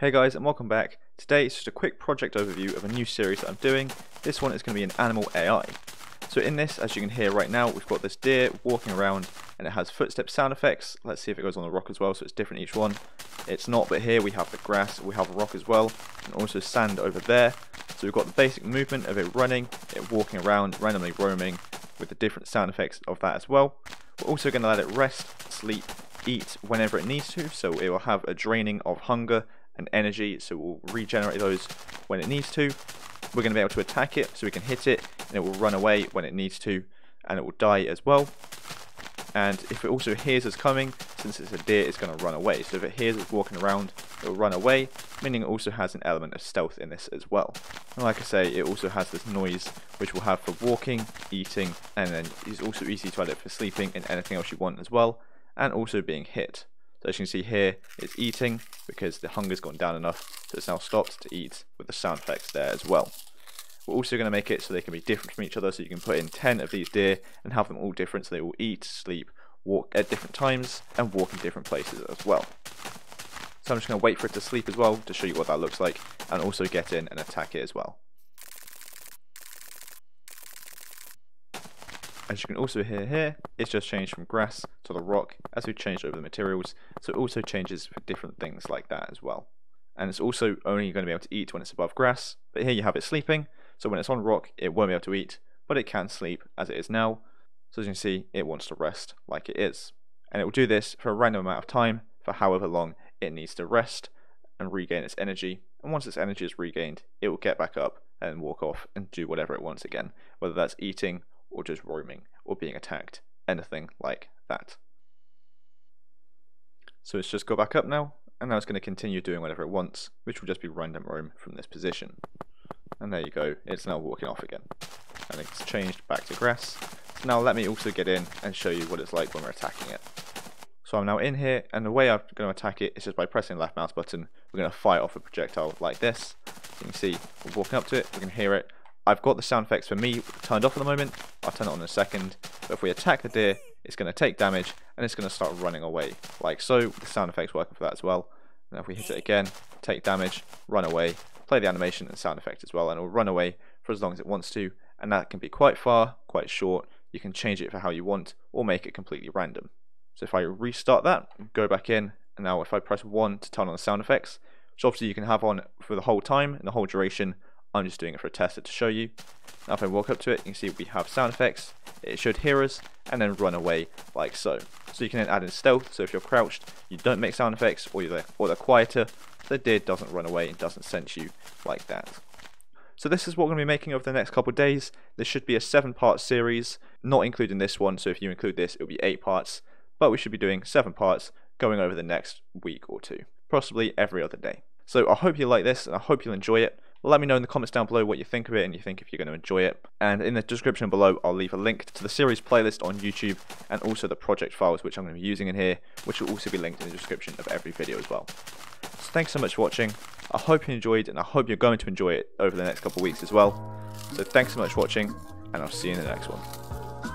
Hey guys, and welcome back. Today it's just a quick project overview of a new series that I'm doing. This one is going to be an animal AI. So in this, as you can hear right now, we've got this deer walking around and it has footstep sound effects. Let's see if it goes on the rock as well, so it's different each one. It's not, but here we have the grass, we have a rock as well, and also sand over there. So we've got the basic movement of it running, it walking around, randomly roaming, with the different sound effects of that as well. We're also going to let it rest, sleep, eat whenever it needs to, so it will have a draining of hunger and energy, so we'll regenerate those when it needs to. We're going to be able to attack it, so we can hit it and it will run away when it needs to, and it will die as well. And if it also hears us coming, since it's a deer, it's going to run away. So if it hears us walking around, it will run away, meaning it also has an element of stealth in this as well. And like I say, it also has this noise which we'll have for walking, eating, and then it's also easy to edit for sleeping and anything else you want as well, and also being hit. So as you can see here, it's eating because the hunger's gone down enough, so it's now stopped to eat with the sound effects there as well. We're also going to make it so they can be different from each other, so you can put in 10 of these deer and have them all different, so they will eat, sleep, walk at different times, and walk in different places as well. So I'm just going to wait for it to sleep as well to show you what that looks like, and also get in and attack it as well. As you can also hear here, it's just changed from grass to the rock as we've changed over the materials, so it also changes for different things like that as well. And it's also only going to be able to eat when it's above grass, but here you have it sleeping, so when it's on rock it won't be able to eat, but it can sleep as it is now. So as you can see, it wants to rest like it is. And it will do this for a random amount of time for however long it needs to rest and regain its energy, and once its energy is regained, it will get back up and walk off and do whatever it wants again, whether that's eating or just roaming or being attacked, anything like that. So it's just got back up now, and now it's going to continue doing whatever it wants, which will just be random roam from this position. And there you go, it's now walking off again, and it's changed back to grass. So now let me also get in and show you what it's like when we're attacking it. So I'm now in here, and the way I'm going to attack it is just by pressing the left mouse button. We're going to fire off a projectile like this. You can see we're walking up to it, we can hear it. I've got the sound effects for me turned off at the moment, I'll turn it on in a second, but if we attack the deer, it's going to take damage and it's going to start running away, like so. The sound effects working for that as well, and if we hit it again, take damage, run away, play the animation and sound effect as well, and it'll run away for as long as it wants to, and that can be quite far, quite short, you can change it for how you want, or make it completely random. So if I restart that, go back in, and now if I press 1 to turn on the sound effects, which obviously you can have on for the whole time and the whole duration, I'm just doing it for a tester to show you. Now if I walk up to it, you can see we have sound effects, it should hear us, and then run away like so. So you can then add in stealth, so if you're crouched, you don't make sound effects, or they're quieter, the deer doesn't run away and doesn't sense you like that. So this is what we're going to be making over the next couple of days. This should be a 7-part series, not including this one, so if you include this, it'll be 8 parts, but we should be doing 7 parts going over the next week or two, possibly every other day. So I hope you like this, and I hope you'll enjoy it. Let me know in the comments down below what you think of it, and you think if you're going to enjoy it. And in the description below, I'll leave a link to the series playlist on YouTube, and also the project files which I'm going to be using in here, which will also be linked in the description of every video as well. So thanks so much for watching. I hope you enjoyed, and I hope you're going to enjoy it over the next couple of weeks as well. So thanks so much for watching, and I'll see you in the next one.